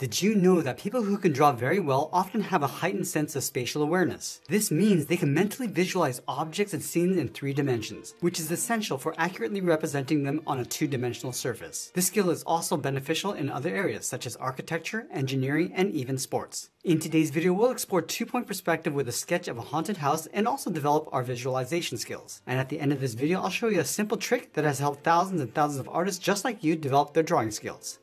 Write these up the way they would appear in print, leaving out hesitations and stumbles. Did you know that people who can draw very well often have a heightened sense of spatial awareness? This means they can mentally visualize objects and scenes in 3 dimensions, which is essential for accurately representing them on a 2-dimensional surface. This skill is also beneficial in other areas such as architecture, engineering, and even sports. In today's video, we'll explore 2-point perspective with a sketch of a haunted house and also develop our visualization skills. And at the end of this video, I'll show you a simple trick that has helped thousands and thousands of artists just like you develop their drawing skills.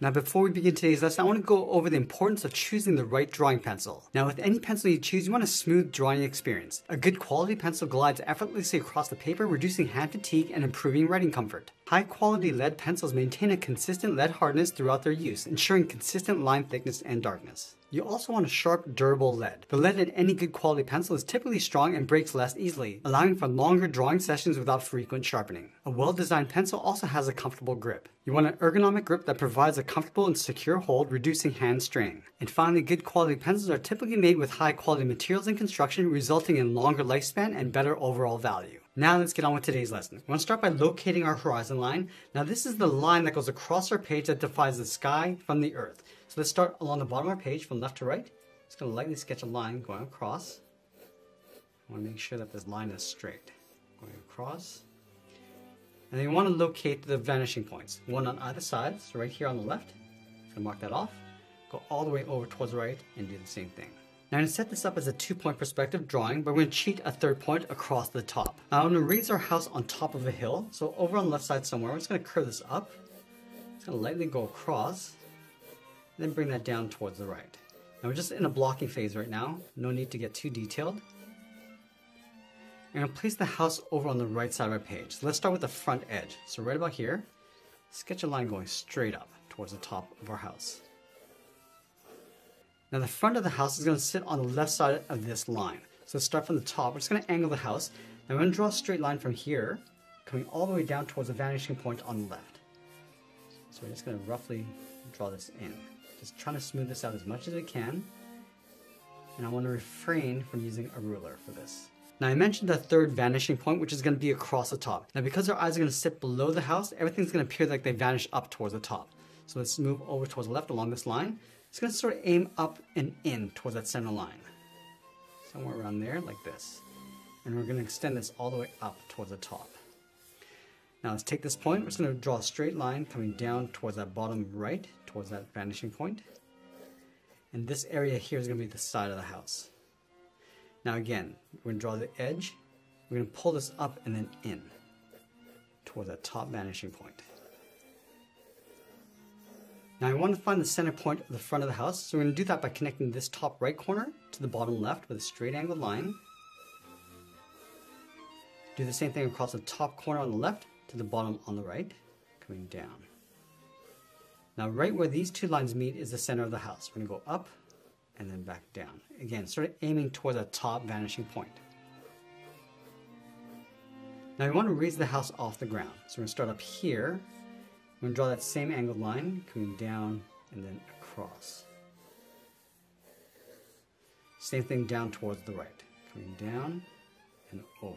Now before we begin today's lesson, I want to go over the importance of choosing the right drawing pencil. Now with any pencil you choose, you want a smooth drawing experience. A good quality pencil glides effortlessly across the paper, reducing hand fatigue and improving writing comfort. High quality lead pencils maintain a consistent lead hardness throughout their use, ensuring consistent line thickness and darkness. You also want a sharp, durable lead. The lead in any good quality pencil is typically strong and breaks less easily, allowing for longer drawing sessions without frequent sharpening. A well-designed pencil also has a comfortable grip. You want an ergonomic grip that provides a comfortable and secure hold, reducing hand strain. And finally, good quality pencils are typically made with high-quality materials and construction, resulting in longer lifespan and better overall value. Now let's get on with today's lesson. We want to start by locating our horizon line. Now this is the line that goes across our page that divides the sky from the earth. So let's start along the bottom of our page from left to right. Just going to lightly sketch a line going across. I want to make sure that this line is straight. Going across. And then you want to locate the vanishing points. One on either side, so right here on the left. I'm going to mark that off. Go all the way over towards the right and do the same thing. Now I'm going to set this up as a 2-point perspective drawing, but we're going to cheat a 3rd point across the top. Now I'm going to raise our house on top of a hill, so over on the left side somewhere, I'm just going to curve this up, it's going to lightly go across, and then bring that down towards the right. Now we're just in a blocking phase right now, no need to get too detailed. I'm going to place the house over on the right side of our page, so let's start with the front edge. So right about here, sketch a line going straight up towards the top of our house. Now the front of the house is going to sit on the left side of this line. So let's start from the top. We're just going to angle the house. Now I'm going to draw a straight line from here, coming all the way down towards the vanishing point on the left. So we're just going to roughly draw this in. Just trying to smooth this out as much as we can. And I want to refrain from using a ruler for this. Now I mentioned the 3rd vanishing point, which is going to be across the top. Now because our eyes are going to sit below the house, everything's going to appear like they vanish up towards the top. So let's move over towards the left along this line. It's going to sort of aim up and in towards that center line. Somewhere around there, like this. And we're going to extend this all the way up towards the top. Now let's take this point. We're just going to draw a straight line coming down towards that bottom right, towards that vanishing point. And this area here is going to be the side of the house. Now again, we're going to draw the edge. We're going to pull this up and then in towards that top vanishing point. Now I want to find the center point of the front of the house, so we're going to do that by connecting this top right corner to the bottom left with a straight angled line. Do the same thing across the top corner on the left to the bottom on the right, coming down. Now right where these 2 lines meet is the center of the house. We're going to go up and then back down. Again, sort of aiming toward the top vanishing point. Now we want to raise the house off the ground, so we're going to start up here. I'm going to draw that same angled line, coming down and then across. Same thing down towards the right, coming down and over.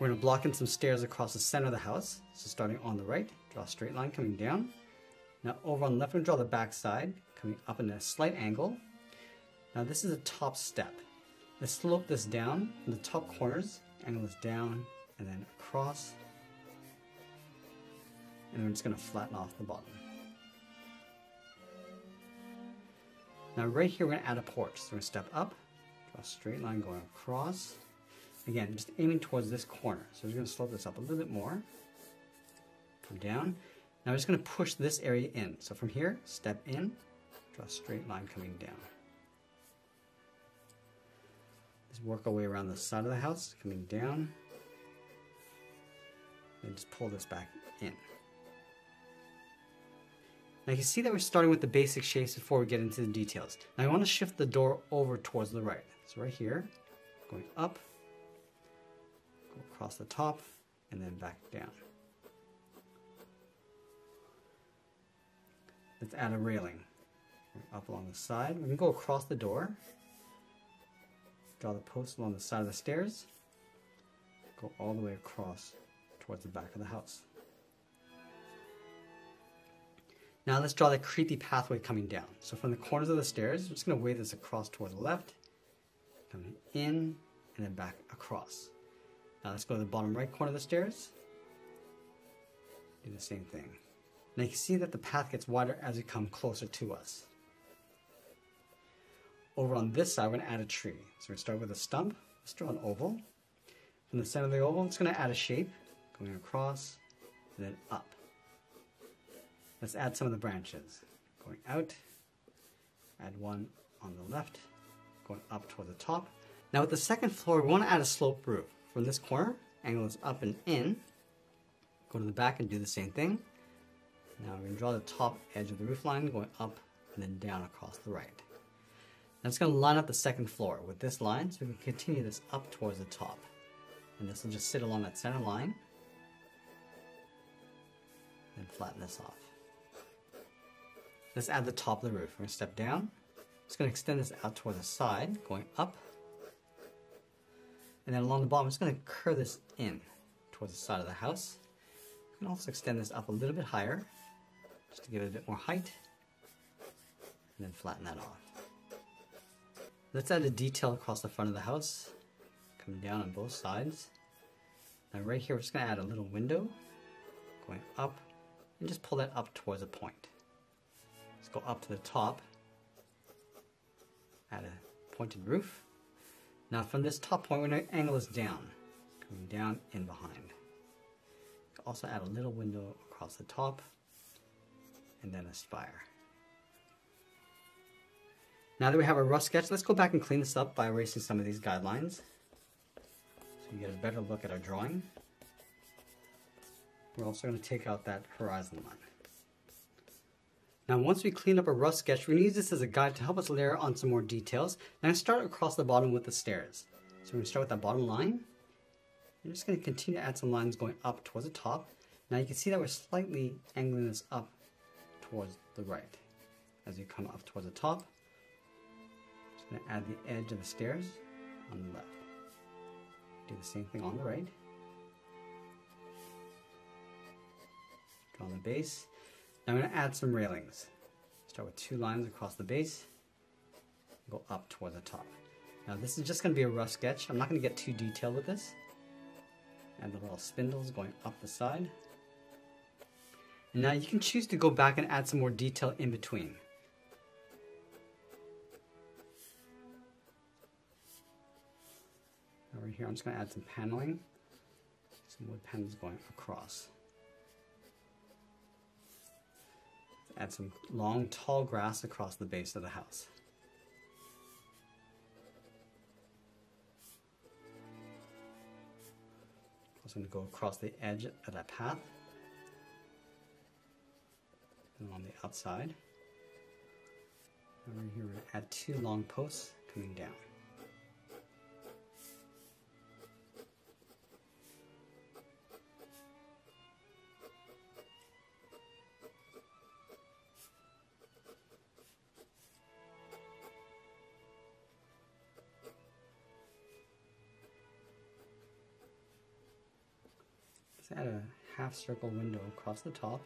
We're going to block in some stairs across the center of the house. So starting on the right, draw a straight line coming down. Now over on the left, we're going to draw the back side, coming up in a slight angle. Now this is a top step. Let's slope this down from the top corners, angle this down and then across. And we're just going to flatten off the bottom. Now right here we're going to add a porch. So we're going to step up, draw a straight line going across. Again, just aiming towards this corner. So we're going to slope this up a little bit more. Come down. Now we're just going to push this area in. So from here, step in, draw a straight line coming down. Just work our way around the side of the house, coming down. And just pull this back in. Now you can see that we're starting with the basic shapes before we get into the details. Now I want to shift the door over towards the right. So right here, going up, go across the top, and then back down. Let's add a railing. Up along the side. We're going to go across the door. Draw the post along the side of the stairs. Go all the way across towards the back of the house. Now let's draw the creepy pathway coming down. So from the corners of the stairs, I'm just going to wave this across toward the left, coming in, and then back across. Now let's go to the bottom right corner of the stairs. Do the same thing. Now you can see that the path gets wider as we come closer to us. Over on this side, we're going to add a tree. So we're going to start with a stump. Let's draw an oval. From the center of the oval, it's going to add a shape, going across, and then up. Let's add some of the branches. Going out, add one on the left, going up toward the top. Now with the second floor, we want to add a sloped roof. From this corner, angle is up and in. Go to the back and do the same thing. Now we're going to draw the top edge of the roof line, going up and then down across the right. Now it's going to line up the second floor with this line, so we can continue this up towards the top. And this will just sit along that center line. Then flatten this off. Let's add the top of the roof. We're going to step down. It's going to extend this out toward the side, going up. And then along the bottom, it's going to curve this in towards the side of the house. You can also extend this up a little bit higher, just to give it a bit more height. And then flatten that off. Let's add a detail across the front of the house, coming down on both sides. Now right here, we're just going to add a little window, going up, and just pull that up towards a point. Let's go up to the top, add a pointed roof. Now from this top point, we're going to angle this down, coming down in behind. Also add a little window across the top, and then a spire. Now that we have a rough sketch, let's go back and clean this up by erasing some of these guidelines, so you get a better look at our drawing. We're also going to take out that horizon line. Now once we clean up a rough sketch, we're going to use this as a guide to help us layer on some more details. Now I'm going to start across the bottom with the stairs. So we're going to start with that bottom line. I'm just going to continue to add some lines going up towards the top. Now you can see that we're slightly angling this up towards the right. As we come up towards the top, I'm just going to add the edge of the stairs on the left. Do the same thing on the right. Draw the base. Now I'm going to add some railings. Start with two lines across the base, go up toward the top. Now this is just going to be a rough sketch. I'm not going to get too detailed with this. Add the little spindles going up the side. And now you can choose to go back and add some more detail in between. Over here I'm just going to add some paneling, some wood panels going across. Add some long, tall grass across the base of the house. Also going to go across the edge of that path and on the outside. Over here, we're going to add two long posts coming down. Let's add a half circle window across the top.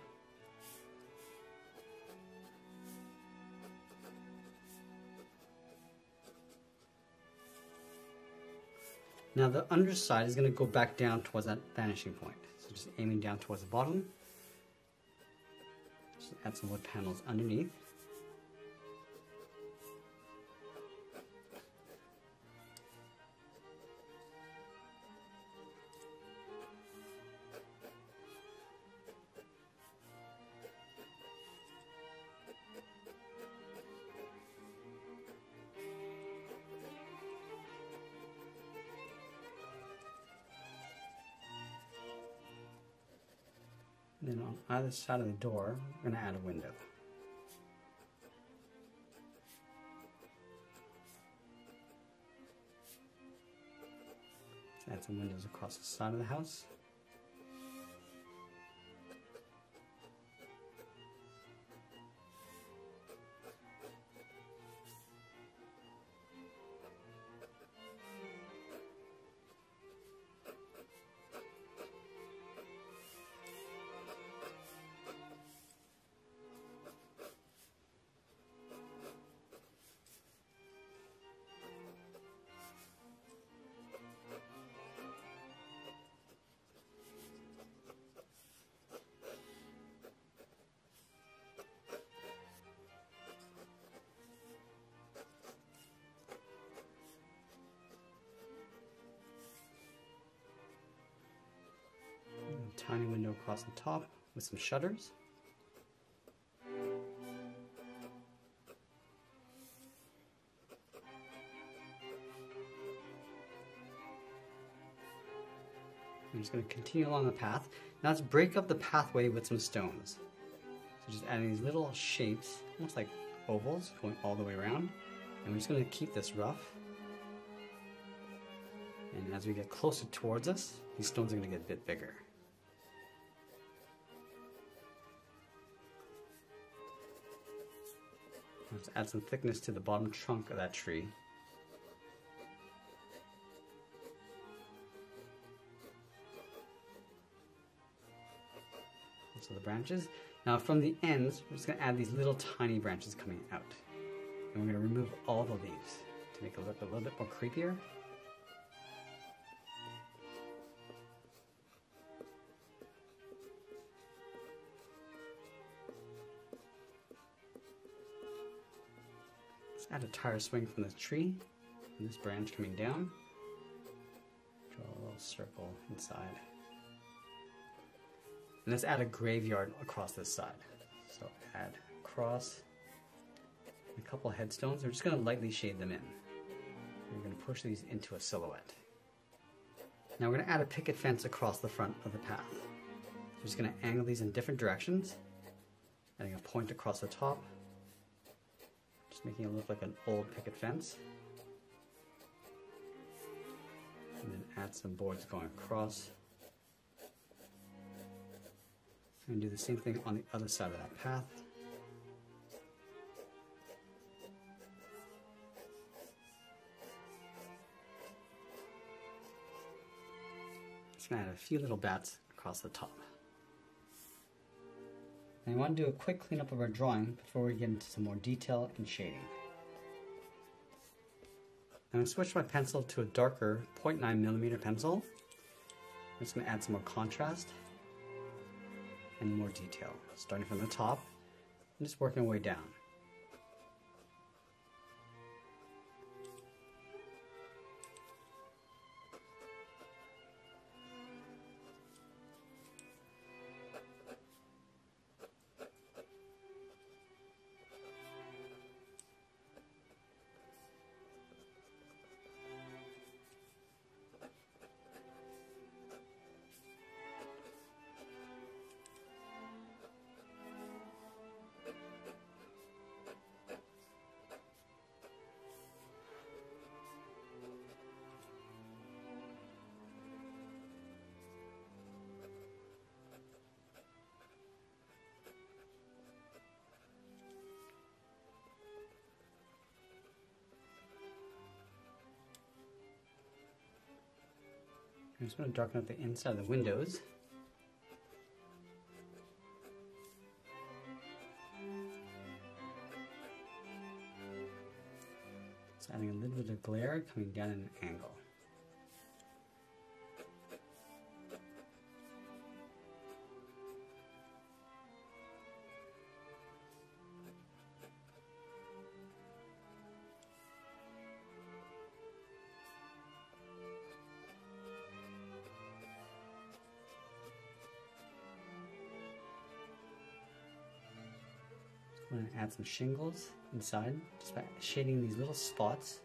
Now the underside is going to go back down towards that vanishing point. So just aiming down towards the bottom. Just add some wood panels underneath. And then on either side of the door, we're going to add a window. Let's add some windows across the side of the house. tiny window across the top with some shutters. I'm just going to continue along the path. Now let's break up the pathway with some stones. So just adding these little shapes, almost like ovals, going all the way around. And we're just going to keep this rough. And as we get closer towards us, these stones are going to get a bit bigger. Let's add some thickness to the bottom trunk of that tree. So the branches. Now from the ends, we're just going to add these little tiny branches coming out. And we're going to remove all the leaves to make it look a little bit more creepier. Let's add a tire swing from this tree and this branch coming down. Draw a little circle inside. And let's add a graveyard across this side. So add across a couple headstones. We're just going to lightly shade them in. We're going to push these into a silhouette. Now we're going to add a picket fence across the front of the path. We're just going to angle these in different directions, adding a point across the top, just making it look like an old picket fence. And then add some boards going across. And do the same thing on the other side of that path. Just gonna add a few little bats across the top. And we want to do a quick cleanup of our drawing before we get into some more detail and shading. I'm gonna switch my pencil to a darker 0.9mm pencil. I'm just gonna add some more contrast and more detail, starting from the top and just working our way down. I'm just going to darken up the inside of the windows. It's adding a little bit of glare coming down at an angle. I'm going to add some shingles inside, just by shading these little spots.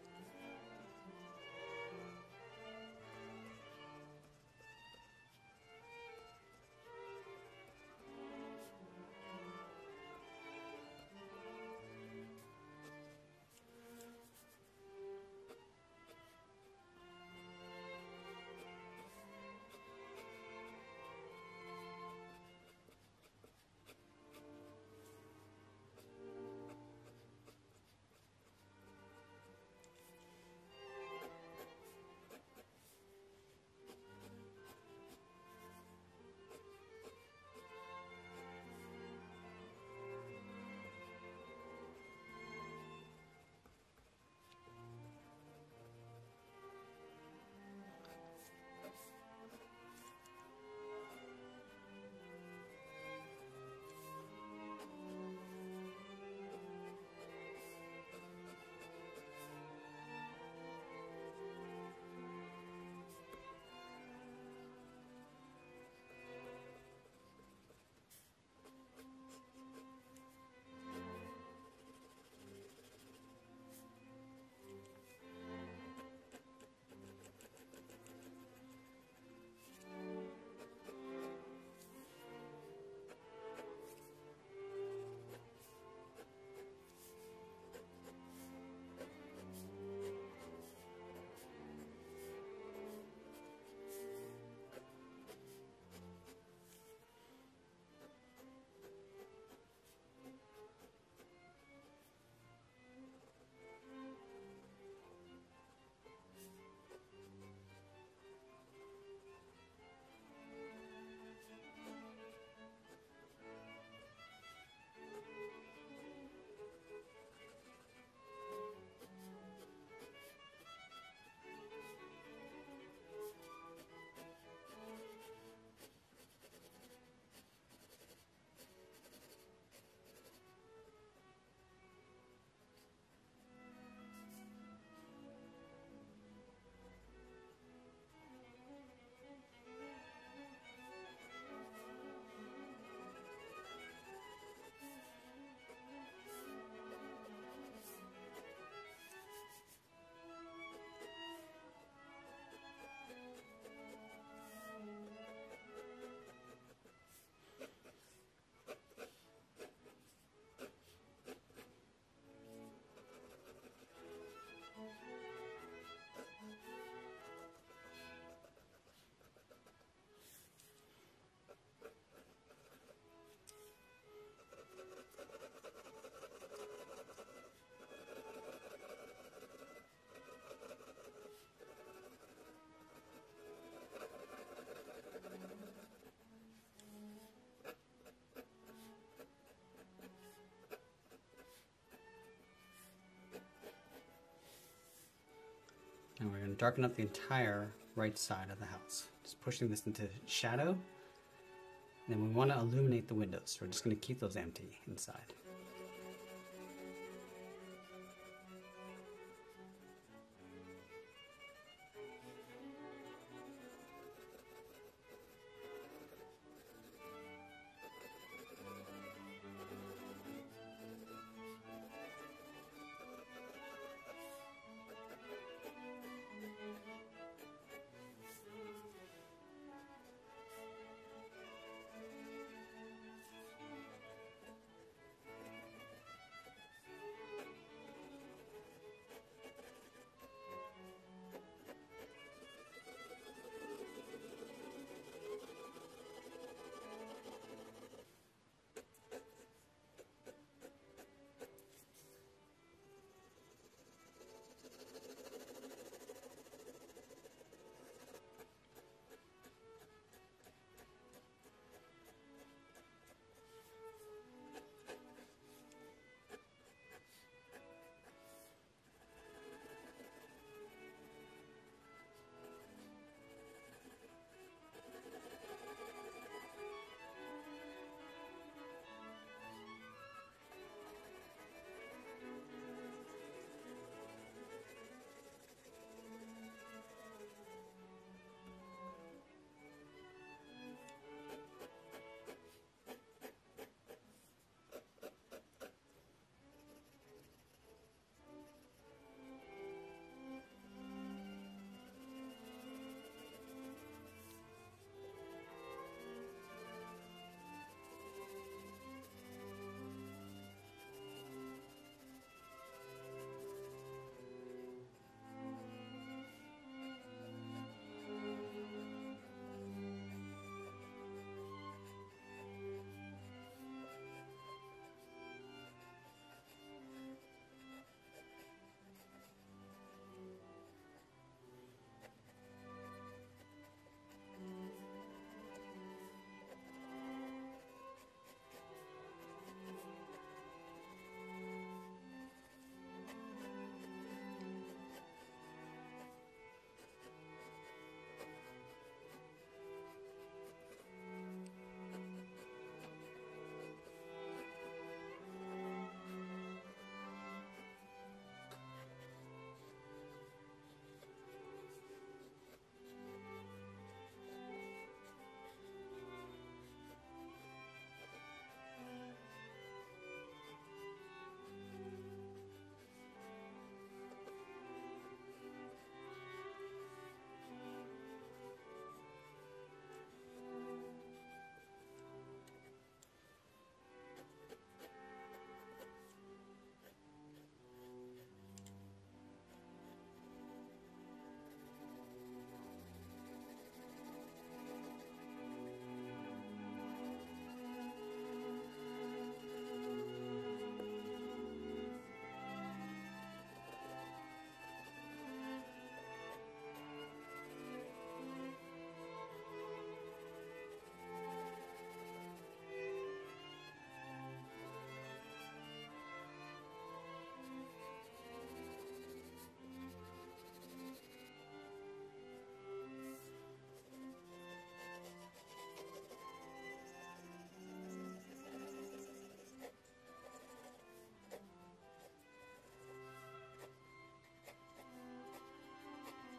And we're going to darken up the entire right side of the house. Just pushing this into shadow. And then we want to illuminate the windows. So we're just going to keep those empty inside.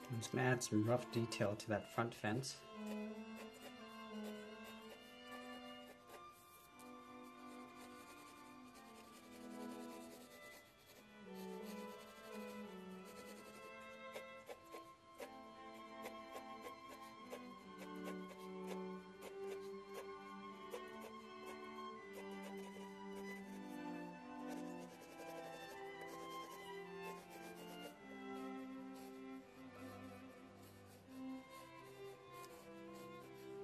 I'm just going to add some rough detail to that front fence.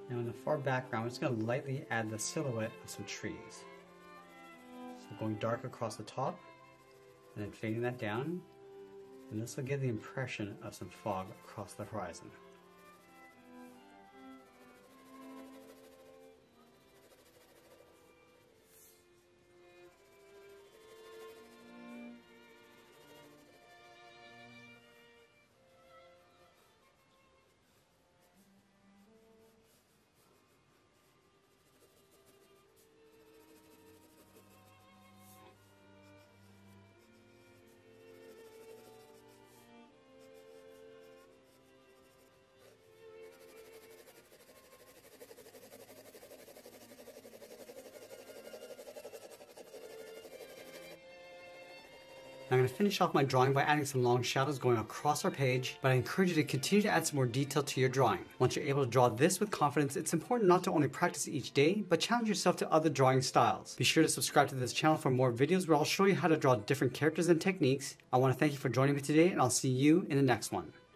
Now in the far background, I'm just going to lightly add the silhouette of some trees. So going dark across the top, and then fading that down, and this will give the impression of some fog across the horizon. I'm going to finish off my drawing by adding some long shadows going across our page, but I encourage you to continue to add some more detail to your drawing. Once you're able to draw this with confidence, it's important not to only practice each day, but challenge yourself to other drawing styles. Be sure to subscribe to this channel for more videos where I'll show you how to draw different characters and techniques. I want to thank you for joining me today, and I'll see you in the next one.